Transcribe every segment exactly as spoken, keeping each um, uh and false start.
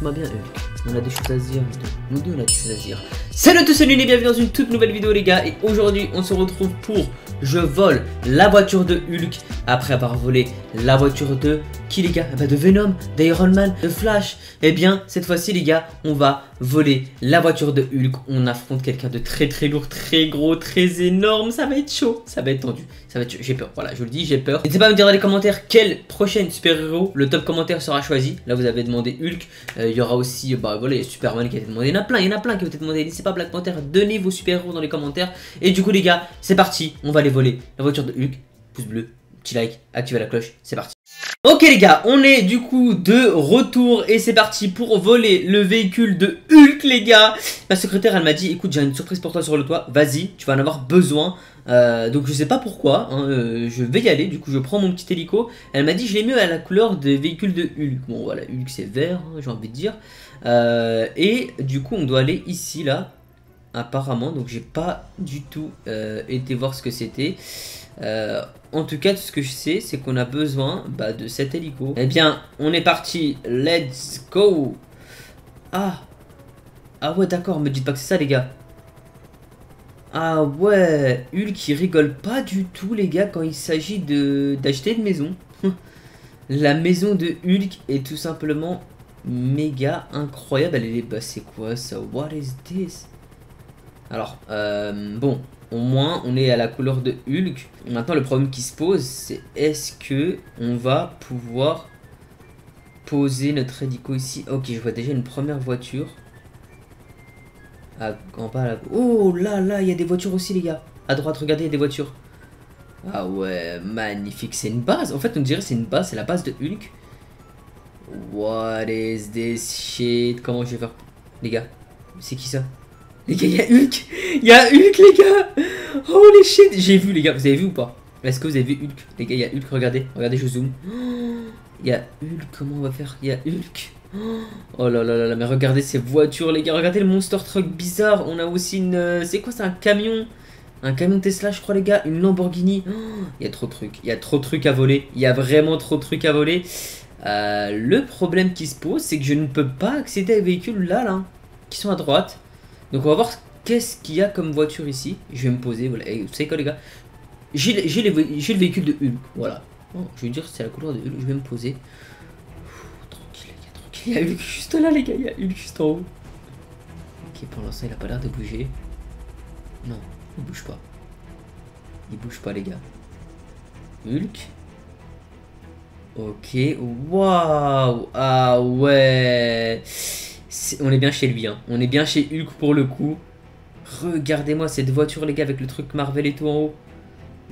Moi bien eux, on a des choses à se dire, nous deux on a des choses à se dire. Salut à tous, salut les bienvenus dans une toute nouvelle vidéo les gars. Et aujourd'hui on se retrouve pour Je vole la voiture de Hulk. Après avoir volé la voiture de qui les gars, bah de Venom, d'Iron Man, de Flash. Et bien cette fois-ci les gars, on va voler la voiture de Hulk. On affronte quelqu'un de très très lourd, très gros, très énorme. Ça va être chaud, ça va être tendu, ça va être... J'ai peur, voilà je vous le dis, j'ai peur. N'hésitez pas à me dire dans les commentaires quel prochain super-héros, le top commentaire sera choisi. Là vous avez demandé Hulk, euh, il y aura aussi, bah voilà, il y a Superman qui a été demandé. Il y en a plein, il y en a plein qui ont été demandés. N'hésitez pas à Black Panther, donnez vos super-héros dans les commentaires. Et du coup les gars, c'est parti, on va aller voler la voiture de Hulk. Pouce bleu, petit like, activez la cloche, c'est parti. Ok les gars, on est du coup de retour et c'est parti pour voler le véhicule de Hulk les gars. Ma secrétaire elle m'a dit écoute j'ai une surprise pour toi sur le toit, vas-y tu vas en avoir besoin. Euh, donc je sais pas pourquoi, hein, euh, je vais y aller, du coup je prends mon petit hélico. Elle m'a dit je l'ai mis à la couleur des véhicules de Hulk. Bon voilà, Hulk c'est vert, hein, j'ai envie de dire. euh, Et du coup on doit aller ici là apparemment, donc j'ai pas du tout euh, été voir ce que c'était. Euh, en tout cas, tout ce que je sais, c'est qu'on a besoin bah, de cet hélico. Eh bien, on est parti. Let's go. Ah, ah ouais, d'accord. Me dites pas que c'est ça, les gars. Ah ouais, Hulk, il rigole pas du tout, les gars, quand il s'agit de d'acheter une maison. La maison de Hulk est tout simplement méga incroyable. Elle est, bah, c'est quoi ça? What is this? Alors, euh, bon. Au moins on est à la couleur de Hulk. Maintenant le problème qui se pose c'est est-ce que on va pouvoir poser notre hélico ici. Ok je vois déjà une première voiture à, en bas à la... Oh là là il y a des voitures aussi les gars. À droite regardez il y a des voitures. Ah ouais magnifique, c'est une base. En fait on dirait c'est une base, c'est la base de Hulk. What is this shit? Comment je vais faire? Les gars c'est qui ça? Les gars, il y a Hulk! Il y a Hulk, les gars! Oh les shit! J'ai vu, les gars, vous avez vu ou pas? Est-ce que vous avez vu Hulk? Les gars, il y a Hulk, regardez, regardez, je zoome. Il y a Hulk, comment on va faire? Il y a Hulk. Oh là là là là, mais regardez ces voitures, les gars, regardez le monster truck bizarre. On a aussi une. C'est quoi, c'est un camion? Un camion Tesla, je crois, les gars, une Lamborghini. Il y a trop de trucs, il y a trop de trucs à voler. Il y a vraiment trop de trucs à voler. Euh, le problème qui se pose, c'est que je ne peux pas accéder aux véhicules là, là, qui sont à droite. Donc on va voir qu'est-ce qu'il y a comme voiture ici. Je vais me poser, voilà. Et vous savez quoi les gars, j'ai le véhicule de Hulk, voilà. Bon, je vais dire c'est la couleur de Hulk, je vais me poser. Ouh, tranquille les gars, tranquille. Il y a Hulk juste là les gars, il y a Hulk juste en haut. Ok pour l'instant il a pas l'air de bouger. Non, il bouge pas. Il bouge pas les gars. Hulk. Ok, waouh. Ah ouais. On est bien chez lui, hein. On est bien chez Hulk pour le coup. Regardez-moi cette voiture, les gars, avec le truc Marvel et tout en haut.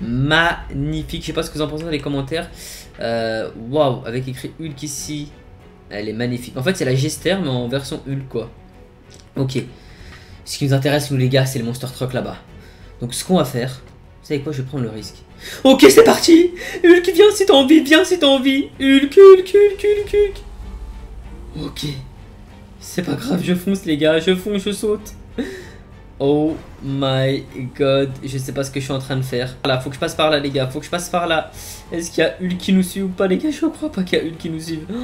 Magnifique. Je sais pas ce que vous en pensez dans les commentaires. Waouh, wow. Avec écrit Hulk ici. Elle est magnifique. En fait, c'est la Gester, mais en version Hulk, quoi. Ok. Ce qui nous intéresse, nous, les gars, c'est le Monster Truck là-bas. Donc, ce qu'on va faire... Vous savez quoi, je vais prendre le risque. Ok, c'est parti. Hulk, viens si t'as envie, viens si t'as envie. Hulk, Hulk, Hulk, Hulk, Hulk. Ok. C'est pas grave, je fonce les gars, je fonce, je saute. Oh my god, je sais pas ce que je suis en train de faire. Voilà, faut que je passe par là les gars, faut que je passe par là. Est-ce qu'il y a Hulk qui nous suit ou pas les gars? Je crois pas qu'il y a Hulk qui nous suive. Oh,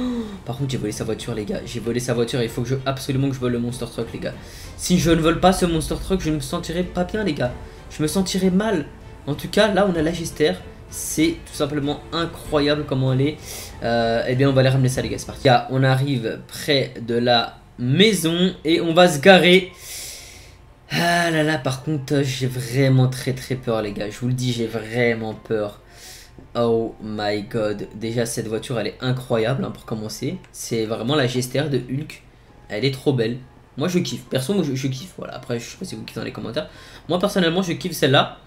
par contre j'ai volé sa voiture les gars, j'ai volé sa voiture. Il faut que je, absolument que je vole le Monster Truck les gars. Si je ne vole pas ce Monster Truck, je me sentirai pas bien les gars. Je me sentirai mal. En tout cas, là on a la Gester. C'est tout simplement incroyable comment elle est. Euh, eh bien on va aller ramener ça les gars, c'est parti. Les gars, on arrive près de la... maison et on va se garer. Ah là là, par contre j'ai vraiment très très peur les gars, je vous le dis, j'ai vraiment peur. Oh my god, déjà cette voiture elle est incroyable, hein, pour commencer. C'est vraiment la Gester de Hulk, elle est trop belle, moi je kiffe, perso moi je, je kiffe, voilà. Après je sais pas si vous kiffez dans les commentaires, moi personnellement je kiffe celle-là.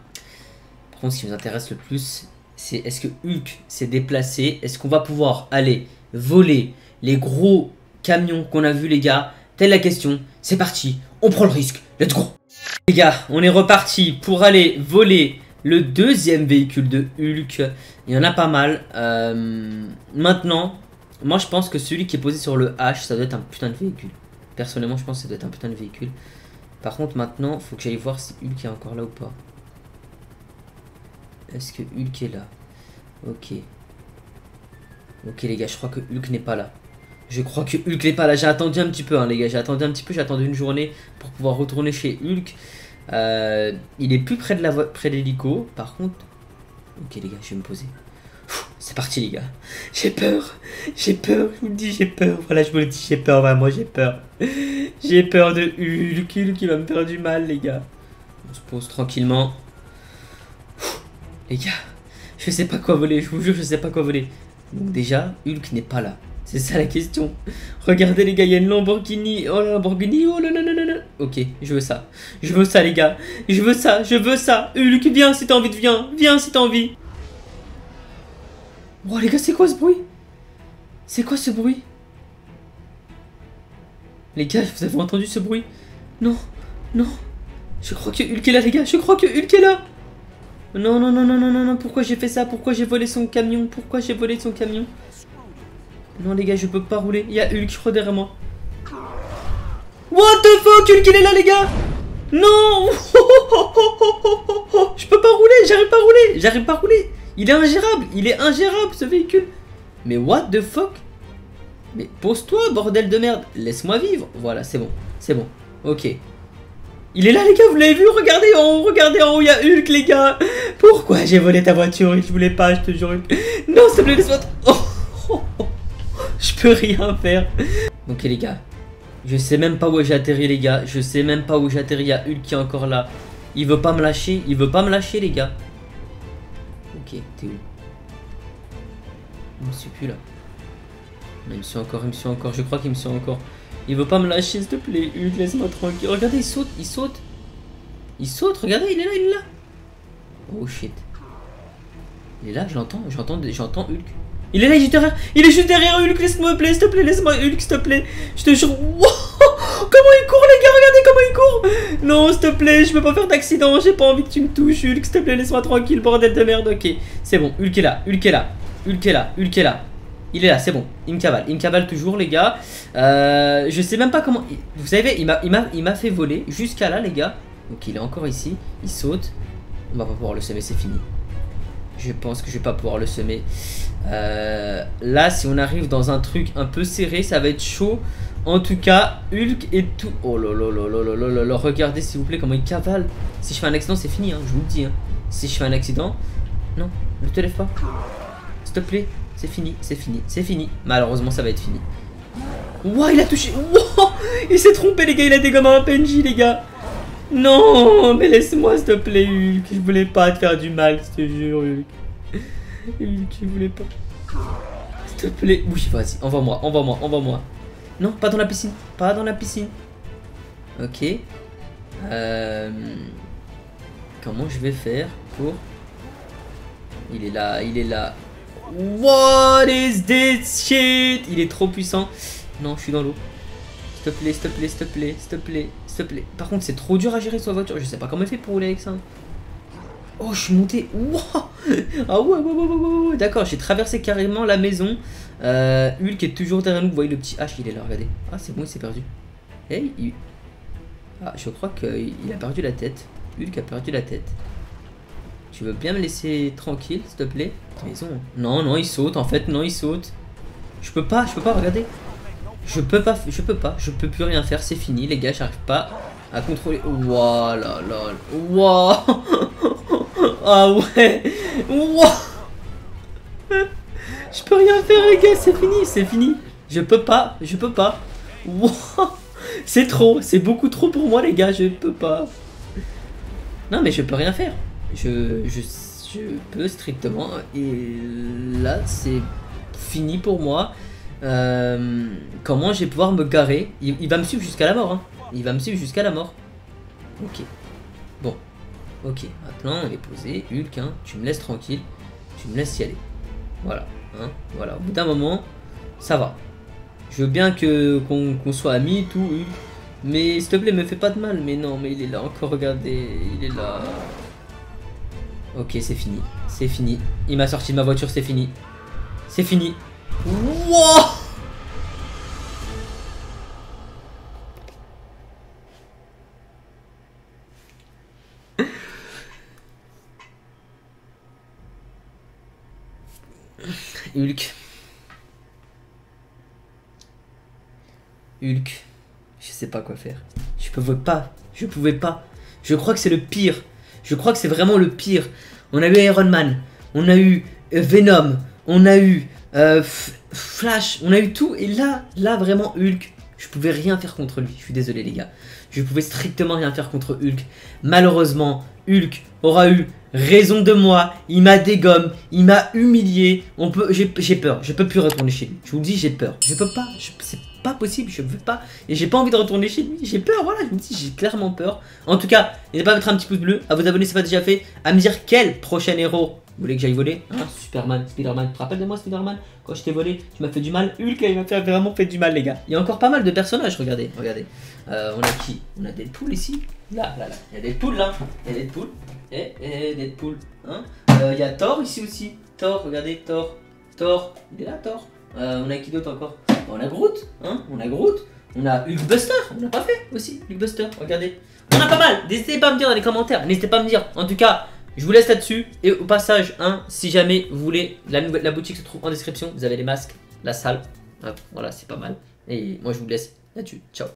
Par contre ce qui nous intéresse le plus c'est est-ce que Hulk s'est déplacé, est-ce qu'on va pouvoir aller voler les gros camion qu'on a vu les gars, telle la question. C'est parti, on prend le risque, let's go. Les gars, on est reparti pour aller voler le deuxième véhicule de Hulk. Il y en a pas mal. euh, Maintenant, moi je pense que celui qui est posé sur le H, ça doit être un putain de véhicule. Personnellement je pense que ça doit être un putain de véhicule. Par contre maintenant, faut que j'aille voir si Hulk est encore là ou pas. Est-ce que Hulk est là? Ok. Ok les gars, je crois que Hulk n'est pas là. Je crois que Hulk n'est pas là. J'ai attendu un petit peu, hein, les gars. J'ai attendu un petit peu. J'ai attendu une journée pour pouvoir retourner chez Hulk. Euh, il est plus près de la près de l'hélico. Par contre... Ok, les gars, je vais me poser. C'est parti, les gars. J'ai peur. J'ai peur. Je vous le dis, j'ai peur. Voilà, je vous le dis, j'ai peur. Vraiment, j'ai peur. J'ai peur de Hulk. Hulk, il va me faire du mal, les gars. On se pose tranquillement. Les gars, je sais pas quoi voler. Je vous jure, je sais pas quoi voler. Donc déjà, Hulk n'est pas là. C'est ça la question. Regardez les gars, il y a une Lamborghini. Oh la Lamborghini, oh là là là là. Ok, je veux ça. Je veux ça les gars. Je veux ça, je veux ça. Hulk, viens si t'as envie, viens. Viens si t'as envie. Oh les gars, c'est quoi ce bruit? C'est quoi ce bruit? Les gars, vous avez entendu ce bruit? Non, non. Je crois que Hulk est là les gars, je crois que Hulk est là. Non, non, non, non, non, non, non. Pourquoi j'ai fait ça? Pourquoi j'ai volé son camion? Pourquoi j'ai volé son camion? Non les gars, je peux pas rouler. Il y a Hulk, je crois, derrière moi. What the fuck, Hulk, il est là les gars. Non. Je peux pas rouler, j'arrive pas à rouler. J'arrive pas à rouler. Il est ingérable, il est ingérable ce véhicule. Mais what the fuck. Mais pose-toi, bordel de merde. Laisse-moi vivre. Voilà, c'est bon, c'est bon. Ok. Il est là les gars, vous l'avez vu, regardez en haut, regardez en haut, il y a Hulk les gars. Pourquoi j'ai volé ta voiture, Hulk, je voulais pas, je te jure Hulk. Non, s'il te plaît, laisse-moi... Oh, oh, oh. Je peux rien faire. Ok les gars, je sais même pas où j'ai atterri les gars, je sais même pas où j'ai atterri, il y a Hulk qui est encore là. Il veut pas me lâcher, il veut pas me lâcher les gars. Ok, t'es où? Il me suit plus là. Il me suit encore, il me suit encore, je crois qu'il me suit encore. Il veut pas me lâcher, s'il te plaît, Hulk, laisse-moi tranquille. Regardez, il saute, il saute. Il saute, regardez, il est là, il est là. Oh shit. Il est là, je l'entends, j'entends, j'entends Hulk. Il est là, il est derrière, il est juste derrière Hulk, laisse-moi, s'il te plaît, laisse-moi Hulk, s'il te plaît. Je te jure, wow, comment il court, les gars, regardez comment il court. Non, s'il te plaît, je peux pas faire d'accident, j'ai pas envie que tu me touches, Hulk, s'il te plaît, laisse-moi tranquille, bordel de merde, ok. C'est bon, Hulk est là, Hulk est là, Hulk est là, Hulk est là. Il est là, c'est bon, il me cavale, il me cavale toujours les gars. euh, Je sais même pas comment. Vous savez, il m'a fait voler jusqu'à là les gars. Donc il est encore ici, il saute. On va pas pouvoir le semer, c'est fini. Je pense que je vais pas pouvoir le semer. euh, Là si on arrive dans un truc un peu serré, ça va être chaud. En tout cas, Hulk et tout. Oh là là là là là là là. Regardez s'il vous plaît comment il cavale. Si je fais un accident c'est fini, hein, je vous le dis hein. Si je fais un accident. Non, ne te lève pas. S'il te plaît. C'est fini, c'est fini, c'est fini. Malheureusement, ça va être fini. Wow, il a touché. Wow, il s'est trompé, les gars. Il a dégommé un P N J, les gars. Non, mais laisse-moi, s'il te plaît, Hulk. Je voulais pas te faire du mal, je te jure, Hulk. Hulk, je voulais pas. S'il te plaît. Oui, vas-y, envoie-moi, envoie-moi, envoie-moi. Non, pas dans la piscine. Pas dans la piscine. Ok. Euh... Comment je vais faire pour... Il est là, il est là. What is this shit? Il est trop puissant. Non, je suis dans l'eau. S'il te plaît, s'il te plaît, s'il te plaît, s'il te plaît, s'il te plaît. Par contre, c'est trop dur à gérer sa voiture. Je sais pas comment il fait pour rouler avec ça. Oh, je suis monté. Wow. Ah ouais, ouais, ouais, ouais, ouais. D'accord, j'ai traversé carrément la maison. Euh, Hulk est toujours derrière nous. Vous voyez le petit H, il est là, regardez. Ah, c'est bon, il s'est perdu. Hey, il... Ah, je crois qu'il a perdu la tête. Hulk a perdu la tête. Tu veux bien me laisser tranquille, s'il te plaît? Maison. Non, non, il saute, en fait, non, il saute. Je peux pas, je peux pas, regardez. Je peux pas, je peux pas, je peux plus rien faire, c'est fini, les gars, j'arrive pas à contrôler. Ouah, là, là, ouah. Ah ouais. Ouah. Je peux rien faire, les gars, c'est fini, c'est fini. Je peux pas, je peux pas. Ouah. C'est trop, c'est beaucoup trop pour moi, les gars, je peux pas. Non, mais je peux rien faire. Je, je, je peux strictement. Et là c'est fini pour moi. euh, Comment je vais pouvoir me garer? Il, il va me suivre jusqu'à la mort hein. Il va me suivre jusqu'à la mort. Ok. Bon. Ok. Maintenant on est posé. Hulk hein, tu me laisses tranquille. Tu me laisses y aller. Voilà hein. Voilà. Au bout d'un moment ça va. Je veux bien que qu'on qu'on soit amis tout Hulk. Mais s'il te plaît me fais pas de mal. Mais non mais il est là encore regardez. Il est là. Ok, c'est fini, c'est fini. Il m'a sorti de ma voiture, c'est fini. C'est fini. Wow. Hulk. Hulk, je sais pas quoi faire. Je pouvais pas, je pouvais pas. Je crois que c'est le pire. Je crois que c'est vraiment le pire. On a eu Iron Man, on a eu Venom, on a eu euh, Flash, on a eu tout. Et là, là vraiment Hulk, je pouvais rien faire contre lui. Je suis désolé les gars. Je pouvais strictement rien faire contre Hulk. Malheureusement, Hulk aura eu raison de moi. Il m'a dégommé, il m'a humilié. On peut, j'ai peur, je peux plus retourner chez lui. Je vous le dis, j'ai peur. Je peux pas, c'est pas possible, je veux pas. Et j'ai pas envie de retourner chez lui. J'ai peur, voilà, je vous le dis, j'ai clairement peur. En tout cas, n'hésitez pas à mettre un petit pouce bleu, à vous abonner si ce n'est pas déjà fait, à me dire quel prochain héros vous voulez que j'aille voler, hein, Superman, Spider-Man. Tu te rappelles de moi, Spider-Man? Quand je t'ai volé, tu m'as fait du mal. Hulk, il m'a fait vraiment fait du mal, les gars. Il y a encore pas mal de personnages, regardez, regardez. Euh, on a qui? On a Deadpool ici. Là, là, là. Il y a Deadpool, là. Il y a Deadpool. Et, et Deadpool. Hein, euh, il y a Thor ici aussi. Thor, regardez, Thor. Thor. Il est là, Thor. Euh, on a qui d'autre encore? On a Groot, hein. On a Groot. On a Hulkbuster, on n'a pas fait aussi. Hulkbuster, regardez. On a pas mal. N'hésitez pas à me dire dans les commentaires. N'hésitez pas à me dire. En tout cas, je vous laisse là-dessus. Et au passage, hein, si jamais vous voulez, la, la boutique se trouve en description. Vous avez les masques, la salle. Hop, voilà, c'est pas mal. Et moi, je vous laisse là-dessus. Ciao.